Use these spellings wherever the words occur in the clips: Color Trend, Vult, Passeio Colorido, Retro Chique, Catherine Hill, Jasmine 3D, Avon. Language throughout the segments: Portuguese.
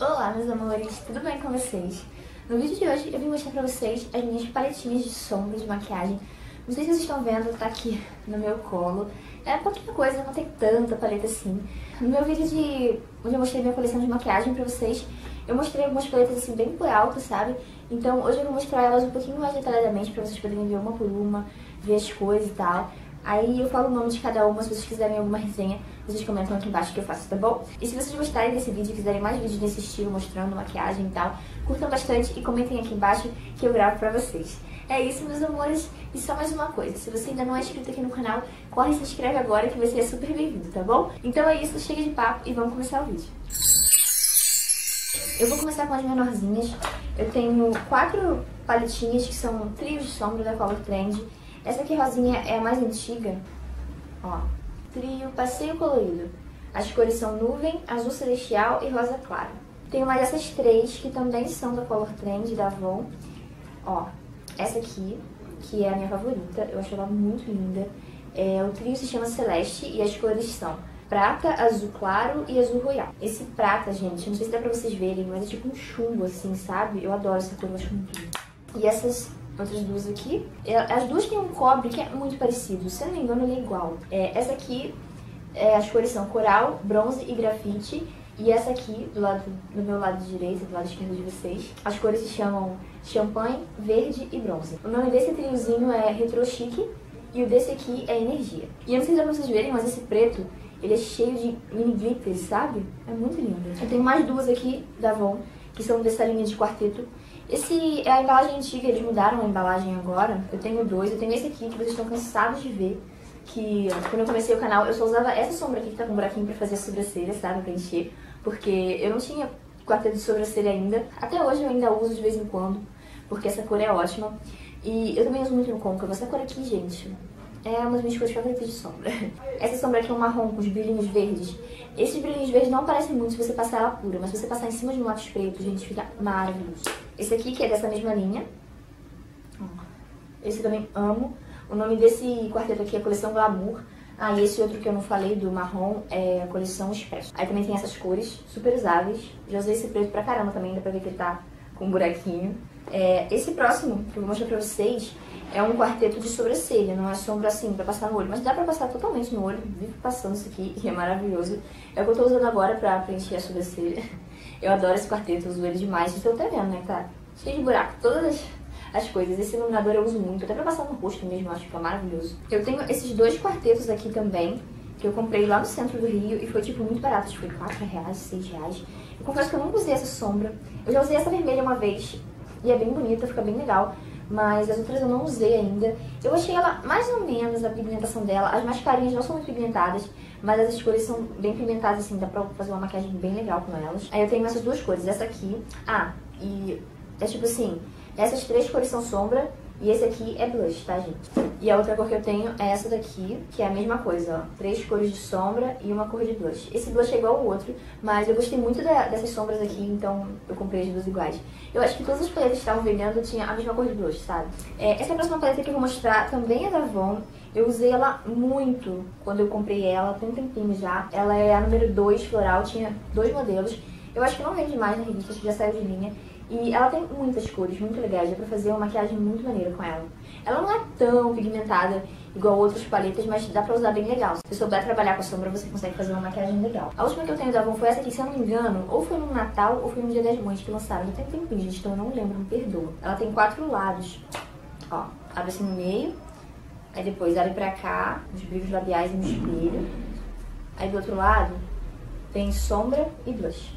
Olá, meus amores, tudo bem com vocês? No vídeo de hoje eu vim mostrar pra vocês as minhas paletinhas de sombra, de maquiagem. Não sei se vocês estão vendo, tá aqui no meu colo. É pouquinha coisa, não tem tanta paleta assim. No meu vídeo de onde eu mostrei minha coleção de maquiagem pra vocês, eu mostrei algumas paletas assim bem por alto, sabe? Então hoje eu vou mostrar elas um pouquinho mais detalhadamente pra vocês poderem ver uma por uma, ver as cores e tal. Aí eu falo o nome de cada uma, se vocês quiserem alguma resenha, vocês comentam aqui embaixo que eu faço, tá bom? E se vocês gostarem desse vídeo e quiserem mais vídeos desse estilo, mostrando maquiagem e tal, curtam bastante e comentem aqui embaixo que eu gravo pra vocês. É isso, meus amores, e só mais uma coisa, se você ainda não é inscrito aqui no canal, corre e se inscreve agora que você é super bem-vindo, tá bom? Então é isso, chega de papo e vamos começar o vídeo. Eu vou começar com as menorzinhas. Eu tenho 4 paletinhas que são trios de sombra da Color Trend. Essa aqui rosinha é a mais antiga, ó, trio Passeio Colorido. As cores são Nuvem, Azul Celestial e Rosa Clara. Tem uma dessas 3 que também são da Color Trend, da Avon. Ó, essa aqui, que é a minha favorita, eu acho ela muito linda. É, o trio se chama Celeste e as cores são prata, azul claro e azul royal. Esse prata, gente, não sei se dá pra vocês verem, mas é tipo um chumbo assim, sabe? Eu adoro essa cor, eu acho muito linda. E essas outras duas aqui, as duas têm um cobre que é muito parecido, se eu não me engano ele é igual. Essa aqui, as cores são coral, bronze e grafite. E essa aqui, do meu lado direito, do lado esquerdo de vocês, as cores se chamam champanhe, verde e bronze. O nome desse triozinho é Retro Chique e o desse aqui é Energia. E eu não sei se dá pra vocês verem, mas esse preto, ele é cheio de mini glitters, sabe? É muito lindo. Eu tenho mais duas aqui da Avon, que são dessa linha de quarteto. Esse é a embalagem antiga, eles mudaram a embalagem agora. Eu tenho 2, eu tenho esse aqui que vocês estão cansados de ver. Que quando eu comecei o canal eu só usava essa sombra aqui que tá com um buraquinho pra fazer a sobrancelha, sabe? Pra encher. Porque eu não tinha quarteto de sobrancelha ainda. Até hoje eu ainda uso de vez em quando, porque essa cor é ótima. E eu também uso muito no côncavo. Essa cor aqui, gente, é uma das minhas cores favoritas de sombra. Essa sombra aqui é um marrom com os brilhinhos verdes. Esses brilhinhos verdes não aparecem muito se você passar ela pura, mas se você passar em cima de um lápis preto, gente, fica maravilhoso. Esse aqui, que é dessa mesma linha. Esse eu também amo. O nome desse quarteto aqui é Coleção Glamour. Ah, e esse outro que eu não falei, do marrom, é a Coleção Express. Aí também tem essas cores, super usáveis. Já usei esse preto pra caramba também, dá pra ver que ele tá com um buraquinho. Esse próximo, que eu vou mostrar pra vocês, é um quarteto de sobrancelha. Não é sombra assim pra passar no olho, mas dá pra passar totalmente no olho. Vivo passando isso aqui, e é maravilhoso. É o que eu tô usando agora pra preencher a sobrancelha. Eu adoro esse quarteto, eu uso ele demais. Vocês estão até vendo, né? Tá cheio de buraco, todas as coisas. Esse iluminador eu uso muito, até pra passar no rosto mesmo, eu acho que é maravilhoso. Eu tenho esses 2 quartetos aqui também, que eu comprei lá no centro do Rio e foi tipo muito barato, tipo R$4, R$6. Eu confesso que eu nunca usei essa sombra. Eu já usei essa vermelha uma vez e é bem bonita, fica bem legal, mas as outras eu não usei ainda. Eu achei ela mais ou menos a pigmentação dela, as mais clarinhas não são muito pigmentadas, mas as cores são bem pigmentadas assim, dá pra fazer uma maquiagem bem legal com elas. Aí eu tenho essas duas cores, essa aqui, e é tipo assim, essas 3 cores são sombra e esse aqui é blush, tá, gente? E a outra cor que eu tenho é essa daqui, que é a mesma coisa, ó. 3 cores de sombra e uma cor de blush. Esse blush é igual ao outro, mas eu gostei muito dessas sombras aqui, então eu comprei as duas iguais. Eu acho que todas as paletas que estavam vendendo tinham a mesma cor de blush, sabe? Essa próxima paleta que eu vou mostrar também é da Avon. Eu usei ela muito quando eu comprei ela, tem um tempinho já. Ela é a número 2 floral, tinha 2 modelos. Eu acho que não vende mais na revista, já saiu de linha. E ela tem muitas cores, muito legais, dá pra fazer uma maquiagem muito maneira com ela. Ela não é tão pigmentada igual outras paletas, mas dá pra usar bem legal. Se você souber trabalhar com a sombra, você consegue fazer uma maquiagem legal. A última que eu tenho da Avon foi essa aqui, se eu não me engano, ou foi no Natal ou foi no Dia das Mães que lançaram. Já tem um tempinho, gente, então eu não lembro, me perdoa. Ela tem 4 lados, ó, abre assim no meio, aí depois abre pra cá, nos brilhos labiais e no espelho. Aí do outro lado tem sombra e blush.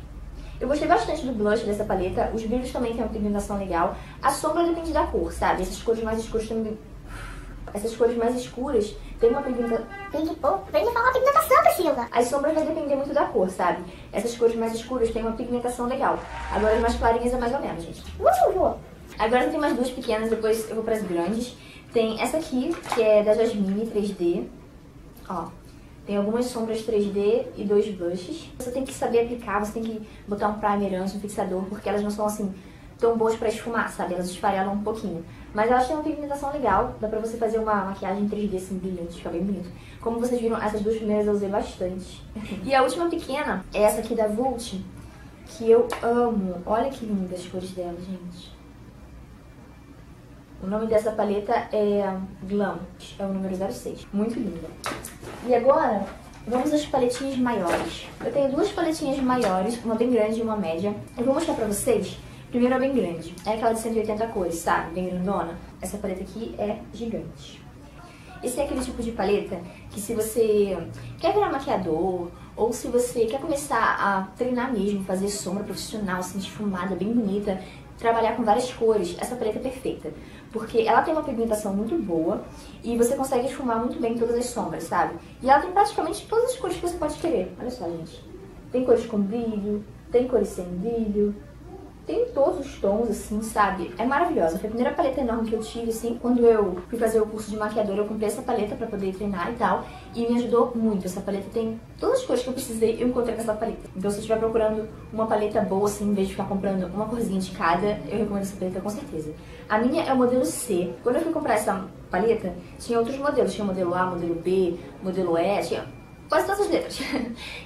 Eu gostei bastante do blush dessa paleta, os brilhos também tem uma pigmentação legal. A sombra depende da cor, sabe? Essas cores mais escuras também... Essas cores mais escuras tem uma pigmentação... Vem de falar pigmentação, Priscila! As sombras vai depender muito da cor, sabe? Essas cores mais escuras tem uma pigmentação legal. Agora as mais clarinhas é mais ou menos, gente. Agora tem mais duas pequenas, depois eu vou pras grandes. Tem essa aqui, que é da Jasmine 3D. Ó. Tem algumas sombras 3D e 2 blushes. Você tem que saber aplicar, você tem que botar um primer antes, um fixador, porque elas não são assim tão boas pra esfumar, sabe? Elas esfarelam um pouquinho. Mas elas têm uma pigmentação legal, dá pra você fazer uma maquiagem 3D assim, brilhante, fica bem bonito. Como vocês viram, essas duas primeiras eu usei bastante. E a última pequena é essa aqui da Vult, que eu amo. Olha que lindas as cores dela, gente. O nome dessa paleta é Glam, é o número 06. Muito linda. E agora, vamos às paletinhas maiores. Eu tenho duas paletinhas maiores, uma bem grande e uma média. Eu vou mostrar pra vocês. Primeiro é bem grande, é aquela de 180 cores, sabe? Bem grandona. Essa paleta aqui é gigante. Esse é aquele tipo de paleta que se você quer virar maquiador, ou se você quer começar a treinar mesmo, fazer sombra profissional, assim, esfumada, bem bonita, trabalhar com várias cores, essa paleta é perfeita. Porque ela tem uma pigmentação muito boa e você consegue esfumar muito bem todas as sombras, sabe? E ela tem praticamente todas as cores que você pode querer. Olha só, gente. Tem cores com brilho, tem cores sem brilho, tem todos os tons, assim, sabe? É maravilhosa. Foi a primeira paleta enorme que eu tive, assim. Quando eu fui fazer o curso de maquiadora, eu comprei essa paleta pra poder treinar e tal. E me ajudou muito. Essa paleta tem todas as cores que eu precisei, eu encontrei com essa paleta. Então, se você estiver procurando uma paleta boa, assim, em vez de ficar comprando uma corzinha de cada, eu recomendo essa paleta com certeza. A minha é o modelo C. Quando eu fui comprar essa paleta, tinha outros modelos. Tinha o modelo A, modelo B, modelo E, tinha quase todas as letras.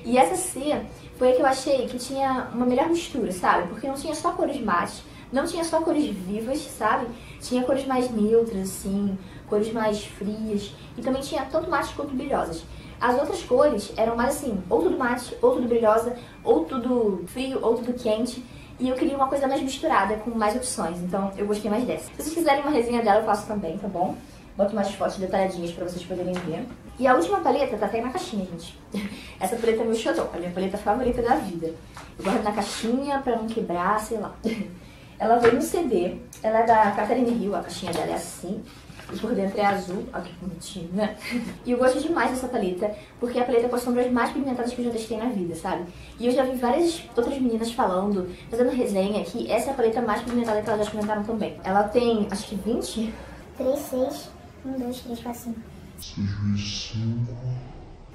E essa C foi a que eu achei que tinha uma melhor mistura, sabe? Porque não tinha só cores mates, não tinha só cores vivas, sabe? Tinha cores mais neutras, assim, cores mais frias. E também tinha tanto mates quanto brilhosas. As outras cores eram mais assim, ou tudo mate, ou tudo brilhosa, ou tudo frio, ou tudo quente. E eu queria uma coisa mais misturada, com mais opções. Então eu gostei mais dessa. Se vocês quiserem uma resenha dela, eu faço também, tá bom? Boto umas fotos detalhadinhas pra vocês poderem ver. E a última paleta tá até na caixinha, gente. Essa paleta é meu xodó, a minha paleta favorita da vida. Eu guardo na caixinha pra não quebrar, sei lá. Ela veio no CD, ela é da Catherine Hill, a caixinha dela é assim. E por dentro é azul, olha que bonitinho, né? E eu gosto demais dessa paleta, porque é a paleta com as sombras mais pigmentadas que eu já testei na vida, sabe? E eu já vi várias outras meninas falando, fazendo resenha, que essa é a paleta mais pigmentada que elas já experimentaram também. Ela tem, acho que 20? 3, 6... 1, 2, 3, 4, 5. 6, 5.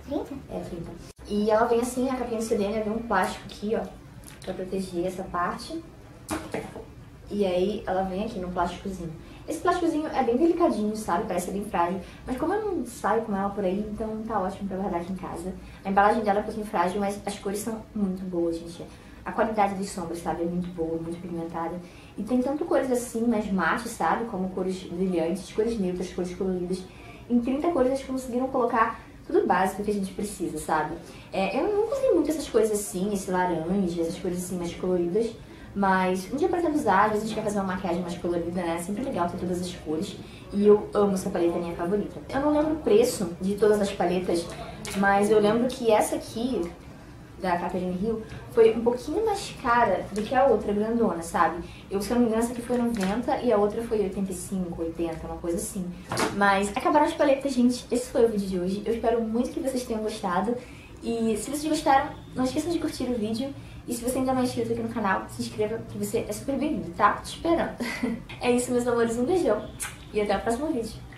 30? É, 30. E ela vem assim, a capinha do CD, né? Vem um plástico aqui, ó, pra proteger essa parte. E aí ela vem aqui no plásticozinho. Esse plásticozinho é bem delicadinho, sabe? Parece bem frágil. Mas como eu não saio com ela por aí, então tá ótimo pra guardar aqui em casa. A embalagem dela é um pouquinho frágil, mas as cores são muito boas, gente. A qualidade das sombras, sabe, é muito boa, muito pigmentada. E tem tanto cores assim, mais mates, sabe, como cores brilhantes, cores neutras, cores coloridas. Em 30 cores eles conseguiram colocar tudo básico que a gente precisa, sabe. É, eu não usei muito essas coisas assim, esse laranja, essas cores assim mais coloridas. Mas um dia pretendo usar, às vezes a gente quer fazer uma maquiagem mais colorida, né? É sempre legal ter todas as cores. E eu amo essa paleta, é minha favorita. Eu não lembro o preço de todas as paletas, mas eu lembro que essa aqui da Catherine Hill foi um pouquinho mais cara do que a outra grandona, sabe? Eu, se eu não me engano, essa aqui foi 90 e a outra foi 85, 80, uma coisa assim. Mas acabaram as paletas, gente. Esse foi o vídeo de hoje. Eu espero muito que vocês tenham gostado. E se vocês gostaram, não esqueçam de curtir o vídeo. E se você ainda não é inscrito aqui no canal, se inscreva, que você é super bem-vindo, tá? Te esperando. É isso, meus amores. Um beijão e até o próximo vídeo.